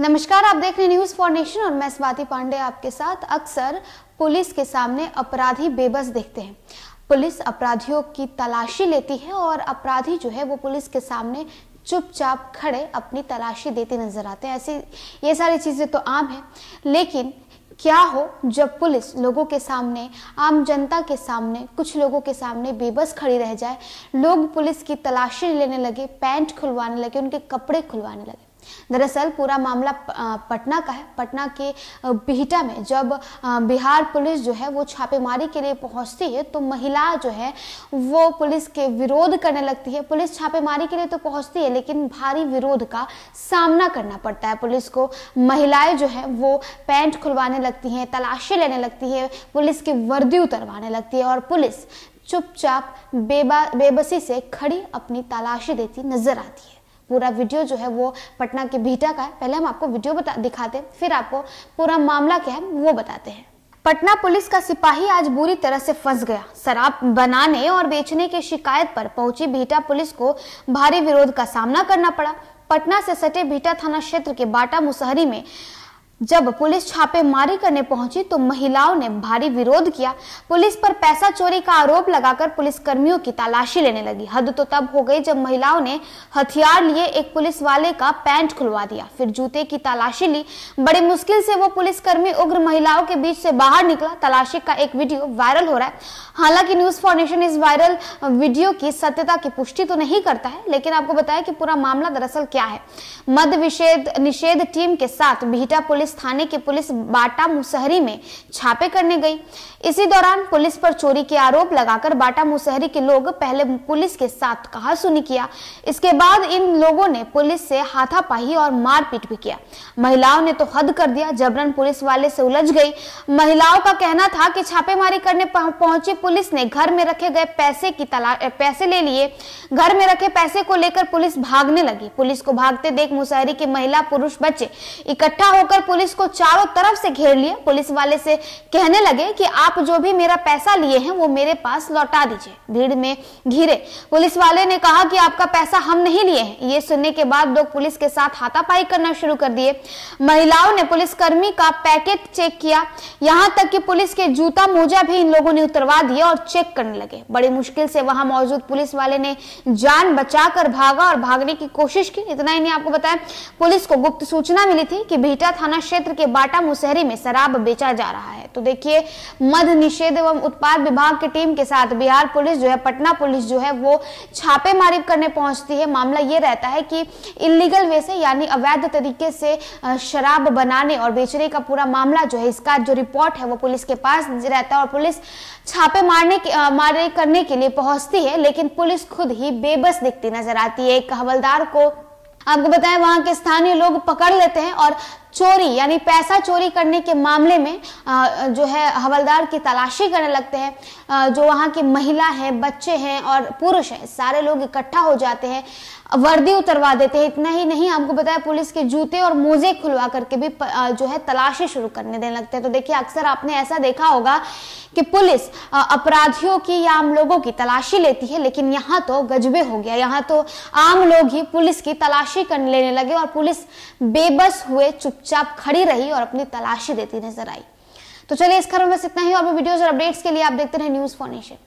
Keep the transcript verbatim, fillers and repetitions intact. नमस्कार, आप देख रहे हैं न्यूज़ फॉर नेशन और मैं स्वाति पांडे आपके साथ। अक्सर पुलिस के सामने अपराधी बेबस दिखते हैं। पुलिस अपराधियों की तलाशी लेती है और अपराधी जो है वो पुलिस के सामने चुपचाप खड़े अपनी तलाशी देते नजर आते हैं। ऐसी ये सारी चीज़ें तो आम है, लेकिन क्या हो जब पुलिस लोगों के सामने, आम जनता के सामने, कुछ लोगों के सामने बेबस खड़ी रह जाए। लोग पुलिस की तलाशी लेने लगे, पैंट खुलवाने लगे, उनके कपड़े खुलवाने लगे। दरअसल पूरा मामला पटना का है। पटना के बिहटा में जब बिहार पुलिस जो है वो छापेमारी के लिए पहुंचती है तो महिला जो है वो पुलिस के विरोध करने लगती है। पुलिस छापेमारी के लिए तो पहुंचती है, लेकिन भारी विरोध का सामना करना पड़ता है पुलिस को। महिलाएं जो है वो पैंट खुलवाने लगती हैं, तलाशी लेने लगती है, पुलिस की वर्दी उतरवाने लगती है और पुलिस चुपचाप बेबा बेबसी से खड़ी अपनी तलाशी देती नजर आती है। पूरा वीडियो जो है वो पटना के बिहटा का है। पहले हम आपको वीडियो बता दिखाते हैं, फिर आपको पूरा मामला क्या है वो बताते हैं। पटना पुलिस का सिपाही आज बुरी तरह से फंस गया। शराब बनाने और बेचने की शिकायत पर पहुंची बिहटा पुलिस को भारी विरोध का सामना करना पड़ा। पटना से सटे बिहटा थाना क्षेत्र के बाटा मुसहरी में जब पुलिस छापेमारी करने पहुंची तो महिलाओं ने भारी विरोध किया। पुलिस पर पैसा चोरी का आरोप लगाकर पुलिस कर्मियों की तलाशी लेने लगी। हद तो तब हो गई जब महिलाओं ने हथियार लिए एक पुलिस वाले का पैंट खुलवा दिया, फिर जूते की तलाशी ली। बड़ी मुश्किल से वो पुलिसकर्मी उग्र महिलाओं के बीच से बाहर निकला। तलाशी का एक वीडियो वायरल हो रहा है। हालांकि न्यूज़ फॉर नेशन इस वायरल वीडियो की सत्यता की पुष्टि तो नहीं करता है, लेकिन आपको बताया कि पूरा मामला दरअसल क्या है। मद्य निषेध निषेध टीम के साथ बिहटा पुलिस थाने के पुलिस बाटा मुसहरी में छापे करने गई। इसी दौरान पुलिस पर चोरी के आरोप लगाकर बाटा मुसहरी के लोग पहले पुलिस के साथ कहासुनी किया। इसके बाद इन लोगों ने पुलिस से हाथापाई और मारपीट भी किया। महिलाओं ने तो हद कर दिया, जबरन पुलिस वाले से उलझ गई। महिलाओं का कहना था कि छापेमारी करने पहुंची पुलिस ने घर में रखे गए पैसे की तलाश पैसे ले लिए। घर में रखे पैसे को लेकर पुलिस भागने लगी। पुलिस को भागते देख मुसहरी के महिला, पुरुष, बच्चे इकट्ठा होकर पुलिस को चारों तरफ से घेर लिए। पुलिस वाले से कहने लगे कि आप जो भी मेरा पैसा लिए हैं वो मेरे पास लौटा दीजिए। भीड़ में घिरे पुलिस वाले ने कहा कि आपका पैसा हम नहीं लिए हैं। ये सुनने के बाद लोग पुलिस के साथ हाथापाई करना शुरू कर दिए। महिलाओं ने पुलिसकर्मी का पैकेट चेक किया, यहाँ तक कि पुलिस के जूता, मोजा भी इन लोगों ने उतरवा दिया और चेक करने लगे। बड़ी मुश्किल से वहां मौजूद पुलिस वाले ने जान बचाकर भागा और भागने की कोशिश की। इतना ही नहीं, आपको बताया पुलिस को गुप्त सूचना मिली थी कि बिहटा थाना क्षेत्र के बाटा मुसहरी में शराब बेचा जा रहा है। तो देखिए, मद्य निषेध एवं उत्पाद विभाग की टीम के साथ बिहार पुलिस जो है, पटना पुलिस जो है वो छापेमारी करने पहुंचती है। मामला ये रहता है कि इलीगल वे से, यानी अवैध तरीके से शराब बनाने और बेचने का पूरा मामला जो है, इसका जो रिपोर्ट है वो पुलिस के पास रहता है और पुलिस छापे मारने मारे करने के लिए पहुंचती है, लेकिन पुलिस खुद ही बेबस दिखती नजर आती है। एक हवलदार को आपको बताएं वहां के स्थानीय लोग पकड़ लेते हैं और चोरी, यानी पैसा चोरी करने के मामले में जो है हवलदार की तलाशी करने लगते हैं। जो वहाँ की महिला हैं, बच्चे हैं और पुरुष हैं, सारे लोग इकट्ठा हो जाते हैं, वर्दी उतरवा देते हैं। इतना ही नहीं, आपको बताया पुलिस के जूते और मोजे खुलवा करके भी जो है तलाशी शुरू करने देने लगते हैं। तो देखिए, अक्सर आपने ऐसा देखा होगा कि पुलिस अपराधियों की या आम लोगों की तलाशी लेती है, लेकिन यहाँ तो गजबे हो गया। यहाँ तो आम लोग ही पुलिस की तलाशी करने लेने लगे और पुलिस बेबस हुए, चुपचाप खड़ी रही और अपनी तलाशी देती नजर आई। तो चलिए, इस खबर में बस इतना ही। और भी वीडियोस और अपडेट्स के लिए आप देखते रहे न्यूज़ फॉर नेशन।